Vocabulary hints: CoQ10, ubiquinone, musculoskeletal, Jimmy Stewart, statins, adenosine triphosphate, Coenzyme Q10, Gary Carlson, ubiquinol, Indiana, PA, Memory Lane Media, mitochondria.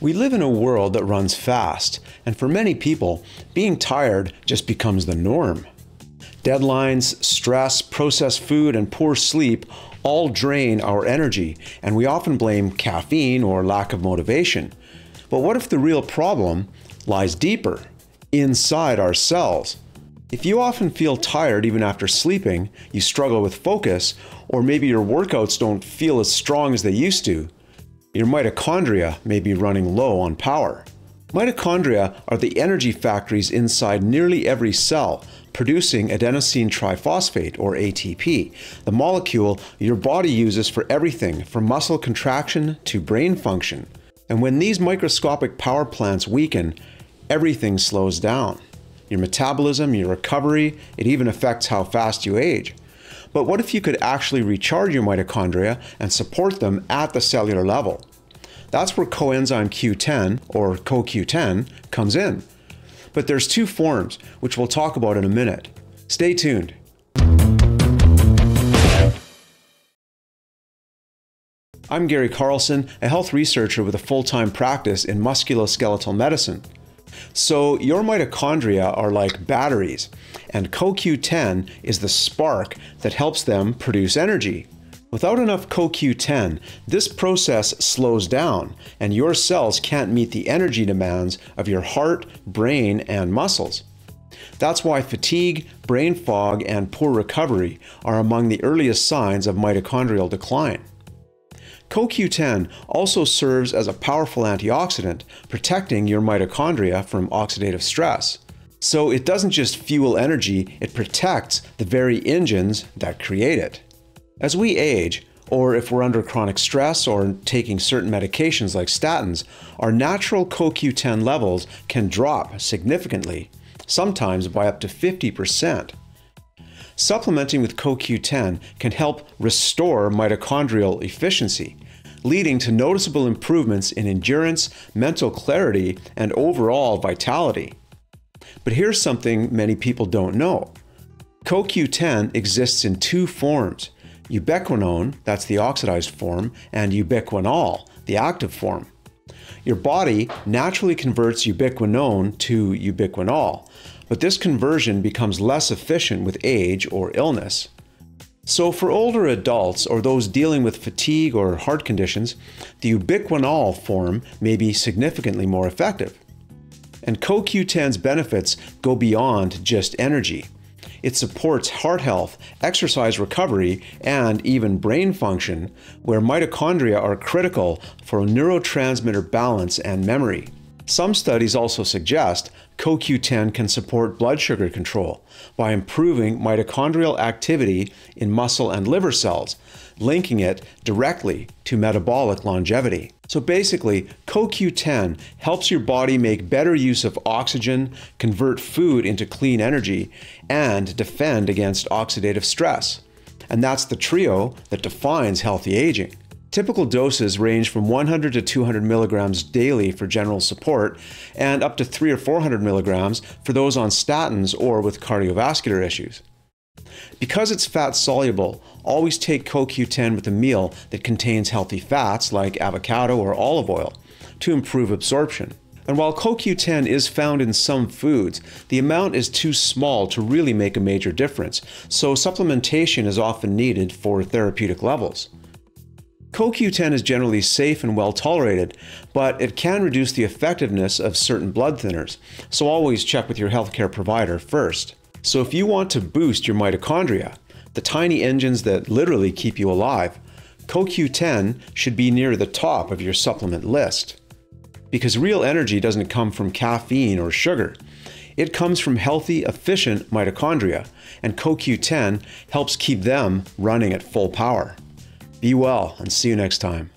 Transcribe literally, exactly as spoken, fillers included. We live in a world that runs fast, and for many people, being tired just becomes the norm. Deadlines, stress, processed food, and poor sleep all drain our energy, and we often blame caffeine or lack of motivation. But what if the real problem lies deeper, inside our cells? If you often feel tired even after sleeping, you struggle with focus, or maybe your workouts don't feel as strong as they used to, your mitochondria may be running low on power. Mitochondria are the energy factories inside nearly every cell, producing adenosine triphosphate, or A T P, the molecule your body uses for everything from muscle contraction to brain function. And when these microscopic power plants weaken, everything slows down. Your metabolism, your recovery, it even affects how fast you age. But what if you could actually recharge your mitochondria and support them at the cellular level? That's where coenzyme Q ten, or co Q ten, comes in. But there's two forms, which we'll talk about in a minute. Stay tuned. I'm Gary Carlson, a health researcher with a full-time practice in musculoskeletal medicine. So your mitochondria are like batteries, and co Q ten is the spark that helps them produce energy. Without enough co Q ten, this process slows down, and your cells can't meet the energy demands of your heart, brain, and muscles. That's why fatigue, brain fog, and poor recovery are among the earliest signs of mitochondrial decline. co Q ten also serves as a powerful antioxidant, protecting your mitochondria from oxidative stress. So it doesn't just fuel energy, it protects the very engines that create it. As we age, or if we're under chronic stress or taking certain medications like statins, our natural co Q ten levels can drop significantly, sometimes by up to fifty percent. Supplementing with co Q ten can help restore mitochondrial efficiency, leading to noticeable improvements in endurance, mental clarity, and overall vitality. But here's something many people don't know. co Q ten exists in two forms: ubiquinone, that's the oxidized form, and ubiquinol, the active form. Your body naturally converts ubiquinone to ubiquinol, but this conversion becomes less efficient with age or illness. So for older adults or those dealing with fatigue or heart conditions, the ubiquinol form may be significantly more effective. And co Q ten's benefits go beyond just energy. It supports heart health, exercise recovery, and even brain function, where mitochondria are critical for neurotransmitter balance and memory. Some studies also suggest co Q ten can support blood sugar control by improving mitochondrial activity in muscle and liver cells, linking it directly to metabolic longevity. So basically, co Q ten helps your body make better use of oxygen, convert food into clean energy, and defend against oxidative stress. And that's the trio that defines healthy aging. Typical doses range from one hundred to two hundred milligrams daily for general support, and up to three hundred or four hundred milligrams for those on statins or with cardiovascular issues. Because it's fat-soluble, always take co Q ten with a meal that contains healthy fats like avocado or olive oil to improve absorption. And while co Q ten is found in some foods, the amount is too small to really make a major difference, so supplementation is often needed for therapeutic levels. co Q ten is generally safe and well tolerated, but it can reduce the effectiveness of certain blood thinners, so always check with your healthcare provider first. So if you want to boost your mitochondria, the tiny engines that literally keep you alive, co Q ten should be near the top of your supplement list. Because real energy doesn't come from caffeine or sugar. It comes from healthy, efficient mitochondria, and co Q ten helps keep them running at full power. Be well, and see you next time.